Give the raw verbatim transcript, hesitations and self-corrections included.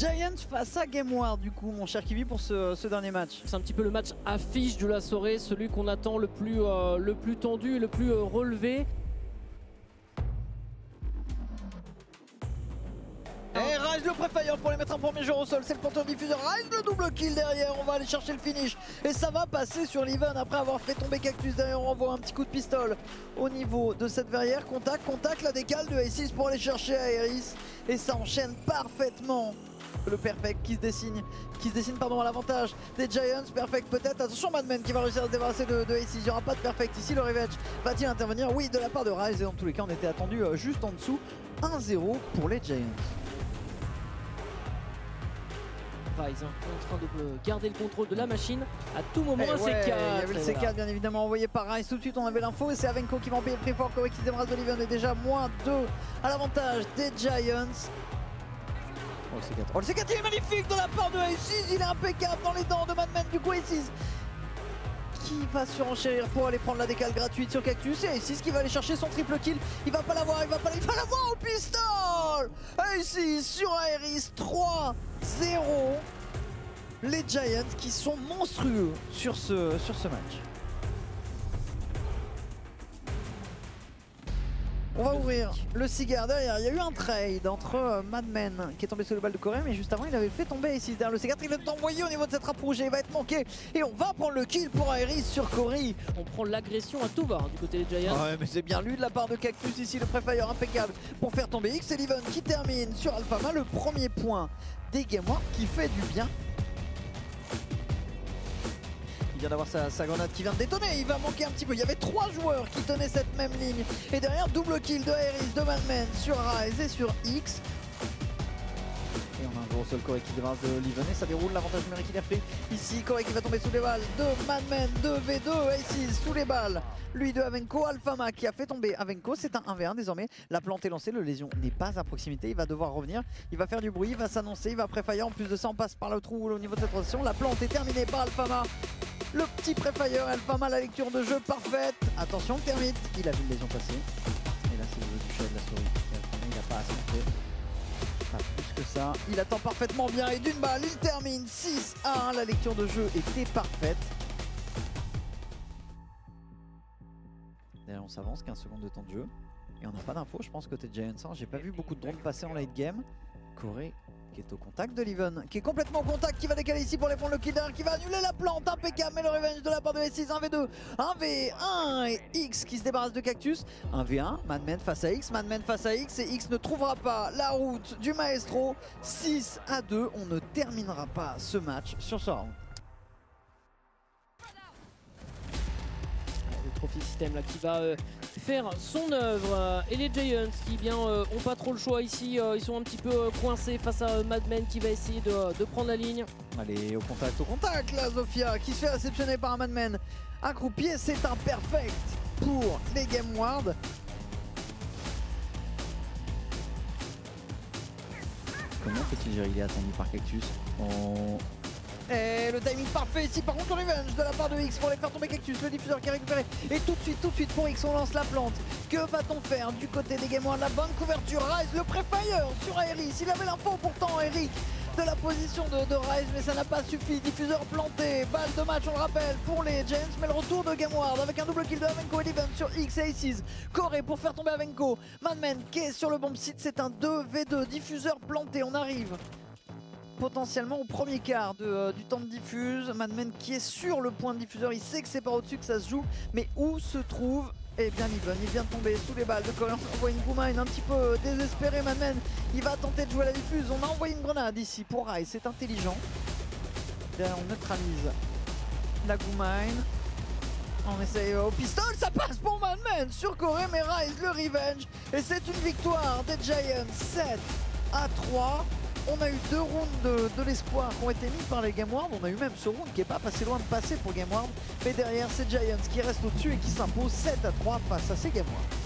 Giants face à Game War, du coup, mon cher Kibi, pour ce, ce dernier match. C'est un petit peu le match affiche de la soirée, celui qu'on attend le plus, euh, le plus tendu, le plus euh, relevé. Et Ryze le pré-fire pour les mettre en premier jour au sol, c'est le pantour diffuseur, Ryze le double kill derrière, on va aller chercher le finish. Et ça va passer sur Leven après avoir fait tomber Cactus derrière, on renvoie un petit coup de pistolet au niveau de cette verrière. Contact, contact, la décale de A six pour aller chercher Aeris. Et ça enchaîne parfaitement. Le perfect qui se dessine, qui se dessine pardon à l'avantage des Giants. Perfect peut-être, attention Mad Men qui va réussir à se débarrasser de, de Ace. Il n'y aura pas de perfect ici, le revenge va-t-il intervenir? Oui, de la part de Ryze, et dans tous les cas on était attendu juste en dessous. un zéro pour les Giants. Ryze en train de garder le contrôle de la machine à tout moment. Et un C quatre. Ouais, il y avait le C quatre voilà. Bien évidemment envoyé par Ryze tout de suite, on avait l'info et c'est Avenko qui va en payer le prix fort. Cory qui se débarrasse de Leven et déjà moins deux à l'avantage des Giants. Oh le C quatre, oh, le C quatre il est magnifique de la part de A six, il est impeccable dans les dents de Mad Men, du coup A six qui va surenchérir pour aller prendre la décale gratuite sur Cactus, et A six qui va aller chercher son triple kill, il va pas l'avoir, il va pas l'avoir au pistol. A six sur Aeris, trois zéro, les Giants qui sont monstrueux sur ce, sur ce match. On va ouvrir le cigare derrière, il y a eu un trade entre Mad Men qui est tombé sous le bal de Cory, mais juste avant il avait fait tomber ici derrière le C quatre, il est envoyé au niveau de cette trappe rouge et il va être manqué, et on va prendre le kill pour Aeris sur Cory. On prend l'agression à tout bas hein, du côté des Giants. Ah ouais, mais c'est bien lui de la part de Cactus ici, le pré-fire impeccable pour faire tomber X, et Leven qui termine sur Alphama, le premier point des Game War qui fait du bien. Il vient d'avoir sa, sa grenade qui vient de détonner, il va manquer un petit peu, il y avait trois joueurs qui tenaient cette même ligne. Et derrière, double kill de Aeris, de Mad Men sur Ryze et sur X. Et on a un gros sol, Cory qui débarrasse de Leven et ça déroule, l'avantage numérique il est repris. Ici, Cory qui va tomber sous les balles de Mad Men, de V deux, A six sous les balles. Lui de Avenko, Alphama qui a fait tomber Avenko, c'est un un v un désormais. La plante est lancée, le lésion n'est pas à proximité, il va devoir revenir, il va faire du bruit, il va s'annoncer, il va préfailler. En plus de ça, on passe par le trou au niveau de cette transition. La plante est terminée par Alphama. Le petit pré-fire, Alphama, la lecture de jeu parfaite. Attention, le termite, il a vu le lésion passer. Et là, c'est le jeu du chat de la souris. Il n'a pas à se monter. Pas plus que ça. Il attend parfaitement bien et d'une balle, il termine six à un. La lecture de jeu était parfaite. D'ailleurs, on s'avance, quinze secondes de temps de jeu. Et on n'a pas d'infos, je pense, côté Giants. J'ai pas vu beaucoup de drones passer en late game. Cory qui est au contact de Leven, qui est complètement au contact, qui va décaler ici pour aller prendre le kill derrière, qui va annuler la plante, impeccable, mais le revenge de la part de A six, un v deux, un v un et X qui se débarrasse de Cactus, un v un, Mad Men face à X, Mad Men face à X, et X ne trouvera pas la route du maestro, six à deux, on ne terminera pas ce match sur ce round. Le trophy système là qui va euh, faire son œuvre euh, et les Giants qui bien euh, ont pas trop le choix ici, euh, ils sont un petit peu euh, coincés face à euh, Mad Men qui va essayer de, de prendre la ligne. Allez au contact, au contact là, Zofia qui se fait réceptionner par un Mad Men accroupi, c'est un perfect pour les Game War. Comment peut-il gérer, il est attendu par Cactus en... Et le timing parfait ici par contre le revenge de la part de X pour aller faire tomber Cactus, le diffuseur qui est récupéré. Et tout de suite, tout de suite pour X on lance la plante. Que va-t-on faire du côté des Game War? La bonne couverture, Ryze le pré-fire sur Aeris. Il avait l'info pourtant Eric de la position de, de Ryze, mais ça n'a pas suffi. Diffuseur planté, balle de match on le rappelle pour les Giants, mais le retour de Game War avec un double kill de Avenko et Leven sur X et A six. Cory pour faire tomber Avenko, Mad Men qui est sur le bomb site, c'est un deux v deux, diffuseur planté, on arrive potentiellement au premier quart de, euh, du temps de diffuse. Mad Men qui est sur le point de diffuseur, il sait que c'est par au-dessus que ça se joue, mais où se trouve? Eh bien Leven, il vient de tomber sous les balles de Cory, on envoie une Goumine un petit peu désespérée. Mad Men, il va tenter de jouer à la diffuse, on a envoyé une grenade ici pour Ryze, c'est intelligent. Derrière on neutralise la Goumine, on essaye euh, au pistol, ça passe pour Mad Men sur Cory, mais Ryze le revenge, et c'est une victoire des Giants, sept à trois. On a eu deux rounds de, de l'espoir qui ont été mis par les Game War. On a eu même ce round qui n'est pas passé loin de passer pour Game War. Mais derrière, c'est Giants qui reste au-dessus et qui s'impose sept à trois face à ces Game War.